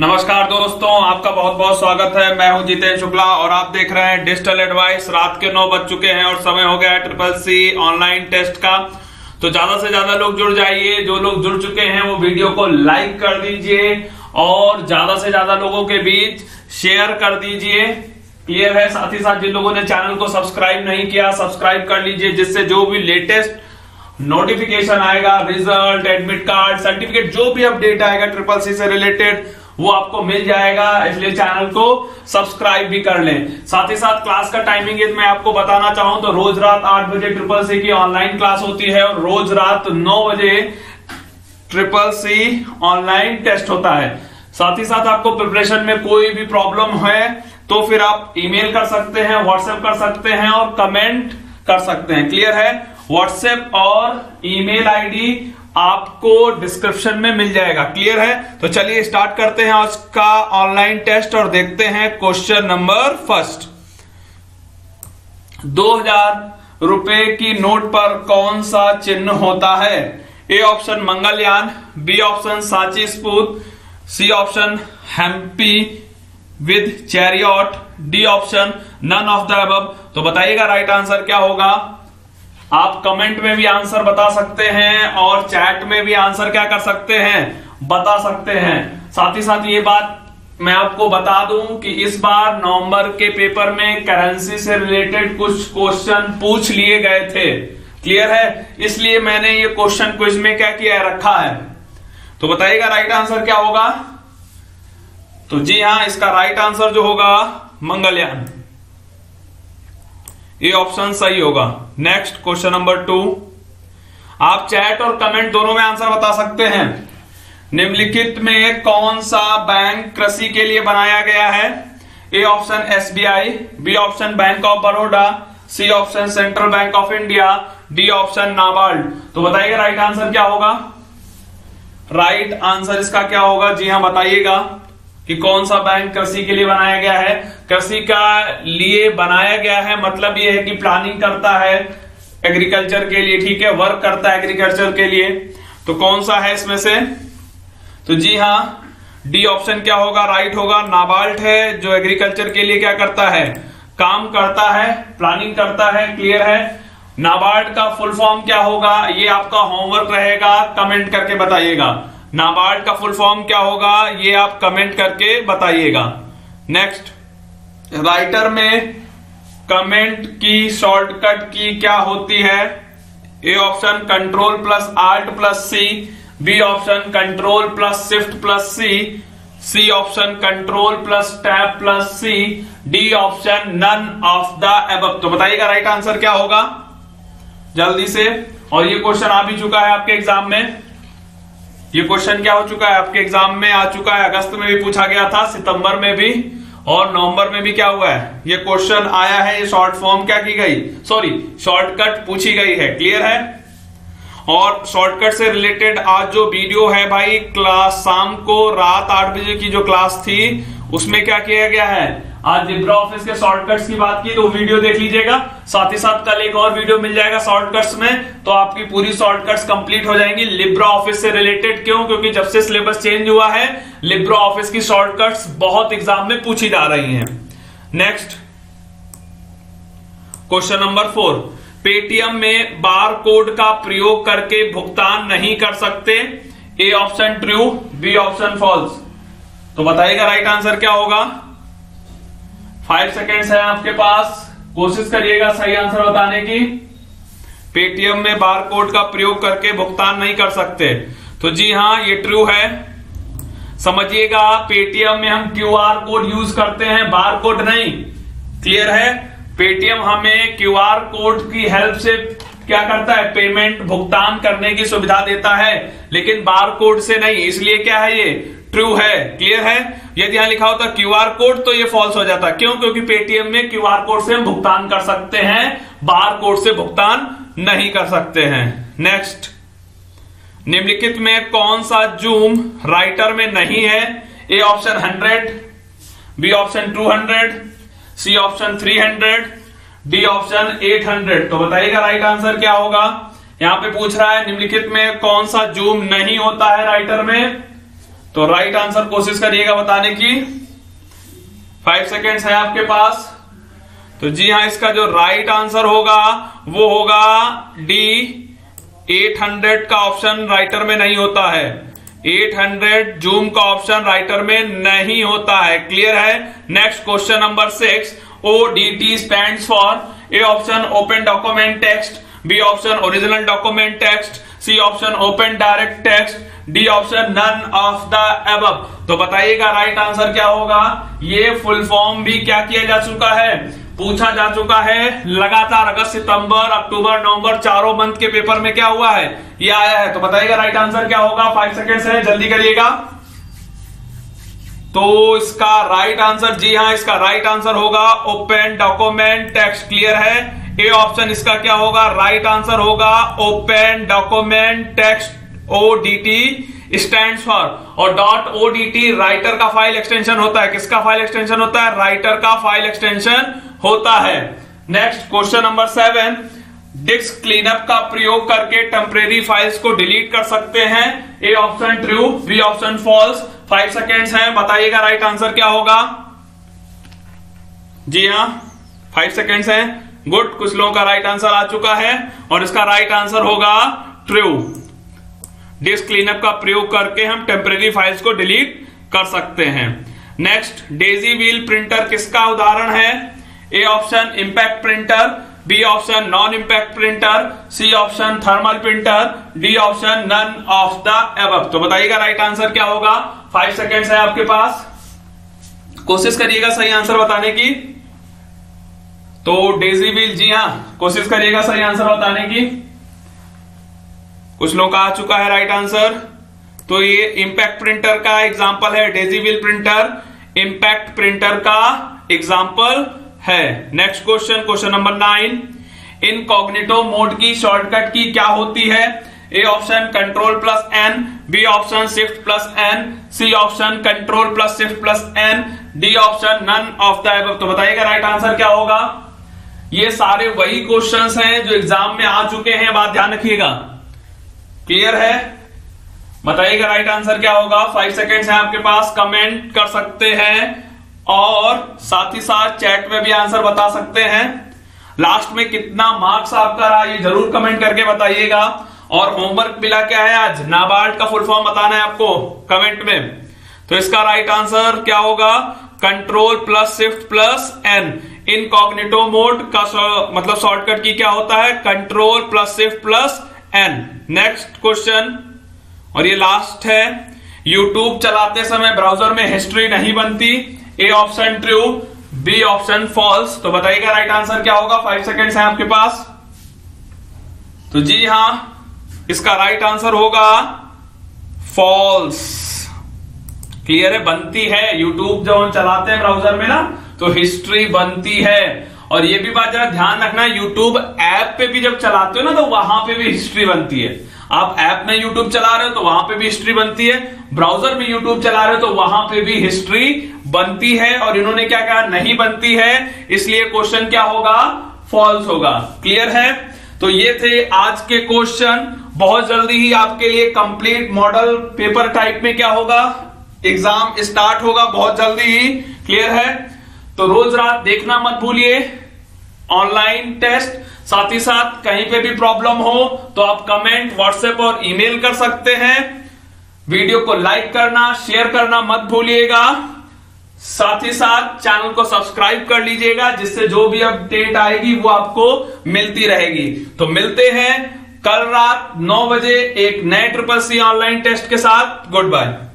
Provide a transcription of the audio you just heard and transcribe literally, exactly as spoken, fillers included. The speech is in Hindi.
नमस्कार दोस्तों, आपका बहुत बहुत स्वागत है। मैं हूं जितेंद्र शुक्ला और आप देख रहे हैं डिजिटल एडवाइस। रात के नौ बज चुके हैं और समय हो गया है ट्रिपल सी ऑनलाइन टेस्ट का। तो ज्यादा से ज्यादा लोग जुड़ जाइए। जो लोग जुड़ चुके हैं वो वीडियो को लाइक कर दीजिए और ज्यादा से ज्यादा लोगों के बीच शेयर कर दीजिए। क्लियर है? साथ ही साथ जिन लोगों ने चैनल को सब्सक्राइब नहीं किया, सब्सक्राइब कर लीजिए, जिससे जो भी लेटेस्ट नोटिफिकेशन आएगा, रिजल्ट, एडमिट कार्ड, सर्टिफिकेट, जो भी अपडेट आएगा ट्रिपल सी से रिलेटेड वो आपको मिल जाएगा। इसलिए चैनल को सब्सक्राइब भी कर लें। साथ ही साथ क्लास का टाइमिंग मैं आपको बताना चाहूं तो रोज रात आठ बजे ट्रिपल सी की ऑनलाइन क्लास होती है और रोज रात नौ बजे ट्रिपल सी ऑनलाइन टेस्ट होता है। साथ ही साथ आपको प्रिपरेशन में कोई भी प्रॉब्लम है तो फिर आप ईमेल कर सकते हैं, व्हाट्सएप कर सकते हैं और कमेंट कर सकते हैं। क्लियर है? व्हाट्सएप और ईमेल आईडी आपको डिस्क्रिप्शन में मिल जाएगा। क्लियर है? तो चलिए स्टार्ट करते हैं आज का ऑनलाइन टेस्ट और देखते हैं क्वेश्चन नंबर फर्स्ट। दो हजार रुपए की नोट पर कौन सा चिन्ह होता है? A option Mangalyaan, B option साची स्फुट, C option Hampi with चैरियॉट, D option none of the above. तो बताइएगा राइट आंसर क्या होगा। आप कमेंट में भी आंसर बता सकते हैं और चैट में भी आंसर क्या कर सकते हैं, बता सकते हैं। साथ ही साथ ये बात मैं आपको बता दूं कि इस बार नवंबर के पेपर में करेंसी से रिलेटेड कुछ क्वेश्चन पूछ लिए गए थे। क्लियर है? इसलिए मैंने ये क्वेश्चन क्विज में क्या किया रखा है। तो बताइएगा राइट आंसर क्या होगा। तो जी हां, इसका राइट आंसर जो होगा मंगलयान, ये ऑप्शन सही होगा। Next question number two. आप चैट और कमेंट दोनों में आंसर बता सकते हैं। निम्नलिखित में कौन सा बैंक कृषि के लिए बनाया गया है? A option S B I, B option bank of Baroda, C option central bank of India, D option NABARD. तो बताइए राइट आंसर क्या होगा। राइट आंसर इसका क्या होगा? जी हां, बताइएगा कि कौन सा बैंक कृषि के लिए बनाया गया है। कृषि का लिए बनाया गया है मतलब यह है कि प्लानिंग करता है एग्रीकल्चर के लिए। ठीक है, वर्क करता है एग्रीकल्चर के लिए। तो कौन सा है इसमें से? तो जी हां, डी ऑप्शन क्या होगा, राइट होगा। नाबार्ड है जो एग्रीकल्चर के लिए क्या करता है, काम करता है, प्लानिंग करता है। क्लियर है? नाबार्ड का फुल फॉर्म क्या होगा, ये आपका होमवर्क रहेगा। कमेंट करके बताइएगा नाबार्ड का फुल फॉर्म क्या होगा, ये आप कमेंट करके बताइएगा। नेक्स्ट, राइटर में कमेंट की शॉर्टकट की क्या होती है? A option control plus alt plus C, B option control plus shift plus C, C option control plus tab plus C, D option none of the above. तो बताइएगा राइट आंसर क्या होगा जल्दी से। और ये क्वेश्चन आ भी चुका है आपके एग्जाम में। ये क्वेश्चन क्या हो चुका है आपके एग्जाम में, आ चुका है। अगस्त में भी पूछा गया था, सितंबर में भी और नवंबर में भी क्या हुआ है, ये क्वेश्चन आया है। ये शॉर्ट फॉर्म क्या की गई, सॉरी शॉर्टकट पूछी गई है। क्लियर है? और शॉर्टकट से रिलेटेड आज जो वीडियो है भाई, क्लास शाम को रात आठ बजे की जो क्लास थी उसमें क्या किया गया है, आज लिब्रा ऑफिस के शॉर्टकट्स की बात की, तो वीडियो देख लीजिएगा। साथ ही साथ कल एक और वीडियो मिल जाएगा शॉर्टकट्स में, तो आपकी पूरी शॉर्टकट्स कंप्लीट हो जाएंगी लिब्रा ऑफिस से रिलेटेड। क्यों? क्योंकि जब से सिलेबस चेंज हुआ है लिब्रा ऑफिस की शॉर्टकट्स बहुत एग्जाम में पूछी जा रही हैं। Next question number four. Paytm में बार कोड का प्रयोग करके भुगतान नहीं कर सकते। A option true, B option false. तो बताइएगा राइट आंसर क्या होगा। फाइव सेकेंड्स है आपके पास, कोशिश करिएगा सही आंसर बताने की। पेटीएम में बार कोड का प्रयोग करके भुगतान नहीं कर सकते, तो जी हां ये ट्रू है। समझिएगा, पेटीएम में हम क्यूआर कोड यूज करते हैं, बार कोड नहीं। क्लियर है? पेटीएम हमें क्यूआर कोड की हेल्प से क्या करता है, पेमेंट भुगतान करने की सुविधा देता है, लेकिन बार कोड से नहीं। इसलिए क्या है, ये ट्रू है। क्लियर है? यदि यहां लिखा होता क्यूआर कोड तो ये फॉल्स हो जाता। क्यों? क्योंकि पेटीएम में क्यूआर कोड से हम भुगतान कर सकते हैं, बार कोड से भुगतान नहीं कर सकते हैं। नेक्स्ट, निम्नलिखित में कौन सा जूम राइटर में नहीं है। A option hundred, B option two hundred, C option three hundred, D option eight hundred. तो बताइएगा राइट आंसर क्या होगा। यहां पे पूछ रहा है निम्नलिखित में कौन सा जूम नहीं होता है राइटर में। तो राइट आंसर कोशिश करिएगा बताने की। फाइव सेकेंड्स है आपके पास। तो जी हाँ, इसका जो राइट आंसर होगा वो होगा डी, आठ सौ का ऑप्शन राइटर में नहीं होता है। आठ सौ जूम का ऑप्शन राइटर में नहीं होता है। क्लियर है। Next question number six, ODT stands for. A option open document text, B option original document text, C option open direct text, D option none of the above. तो बताइएगा राइट आंसर क्या होगा। ये फुल फॉर्म भी क्या किया जा चुका है, पूछा जा चुका है। लगातार अगस्त, सितंबर, अक्टूबर, नवंबर चारों मंथ के पेपर में क्या हुआ है, ये आया है। तो बताइएगा राइट आंसर क्या होगा। फाइव सेकेंड्स है, जल्दी करिएगा। तो इसका राइट आंसर, जी हाँ, इसका राइट आंसर होगा ओपन डॉक्यूमेंट टेक्स्ट। क्लियर है। ए ऑप्शन इसका क्या होगा, राइट आंसर होगा open document text. ODT stands for, और डॉट ओडीटी राइटर का फाइल एक्सटेंशन होता है। किसका फाइल एक्सटेंशन होता है, राइटर का फाइल एक्सटेंशन होता है। Next question number seven, disk cleanup का प्रयोग करके टेम्परेरी फाइल्स को डिलीट कर सकते हैं। A option true, B option false. Five seconds हैं, बताइएगा राइट आंसर क्या होगा। जी हाँ, फाइव सेकेंड्स हैं, गुड। कुछ लोगों का राइट आंसर आ चुका है और इसका राइट आंसर होगा ट्रू। डिस्क क्लीनअप का प्रयोग करके हम टेम्परेरी फाइल्स को डिलीट कर सकते हैं। नेक्स्ट, डेजी व्हील प्रिंटर किसका उदाहरण है। A option impact printer, B option non impact printer, C option thermal printer, D option none of the above. तो बताइएगा राइट आंसर क्या होगा। फाइव सेकेंड्स है आपके पास, कोशिश करिएगा सही आंसर बताने की। तो डेजी व्हील, जी हाँ, कोशिश करिएगा सही आंसर बताने की। कुछ लोग का आ चुका है राइट आंसर। तो ये इंपैक्ट प्रिंटर का एग्जाम्पल है। Daisy wheel printer impact printer का एग्जाम्पल है। Next question, question number nine, incognito mode की शॉर्टकट की क्या होती है। A option control plus N, B option shift plus N, C option control plus shift plus N, D option none of the above. तो बताइएगा राइट आंसर क्या होगा। ये सारे वही क्वेश्चंस हैं जो एग्जाम में आ चुके हैं, बात ध्यान रखिएगा। क्लियर है। बताइएगा राइट आंसर क्या होगा। फाइव सेकेंड्स हैं आपके पास, कमेंट कर सकते हैं और साथ ही साथ चैट में भी आंसर बता सकते हैं। लास्ट में कितना मार्क्स आपका रहा ये जरूर कमेंट करके बताइएगा। और होमवर्क मिला क्या है आज, नाबार्ड का फुल फॉर्म बताना है आपको कमेंट में। तो इसका राइट आंसर क्या होगा, control plus shift plus N. Incognito mode का मतलब शॉर्टकट की क्या होता है, control plus shift plus N. Next question, और ये लास्ट है, यूट्यूब चलाते समय ब्राउजर में हिस्ट्री नहीं बनती। A option true, B option false. तो बताइएगा राइट आंसर क्या होगा। फाइव सेकेंड्स हैं आपके पास। तो जी हां, इसका राइट आंसर होगा फॉल्स। क्लियर है। बनती है, यूट्यूब जब हम चलाते हैं ब्राउजर में ना, तो हिस्ट्री बनती है। और ये भी बात जरा ध्यान रखना, यूट्यूब ऐप पे भी जब चलाते हो ना, तो वहां पे भी हिस्ट्री बनती है। आप ऐप में यूट्यूब चला रहे हो तो वहां पे भी हिस्ट्री बनती है, ब्राउजर में यूट्यूब चला रहे हो तो वहां पे भी हिस्ट्री बनती है। और इन्होंने क्या कहा, नहीं बनती है, इसलिए क्वेश्चन क्या होगा, फॉल्स होगा। क्लियर है। तो ये थे आज के क्वेश्चन। बहुत जल्दी ही आपके लिए कंप्लीट मॉडल पेपर टाइप में क्या होगा, एग्जाम स्टार्ट होगा बहुत जल्दी ही। क्लियर है। तो रोज रात देखना मत भूलिए ऑनलाइन टेस्ट। साथ ही साथ कहीं पे भी प्रॉब्लम हो तो आप कमेंट, व्हाट्सएप और ईमेल कर सकते हैं। वीडियो को लाइक करना, शेयर करना मत भूलिएगा। साथ ही साथ चैनल को सब्सक्राइब कर लीजिएगा, जिससे जो भी अपडेट आएगी वो आपको मिलती रहेगी। तो मिलते हैं कल रात नौ बजे एक नए ट्रिपल सी ऑनलाइन टेस्ट के साथ। Good bye.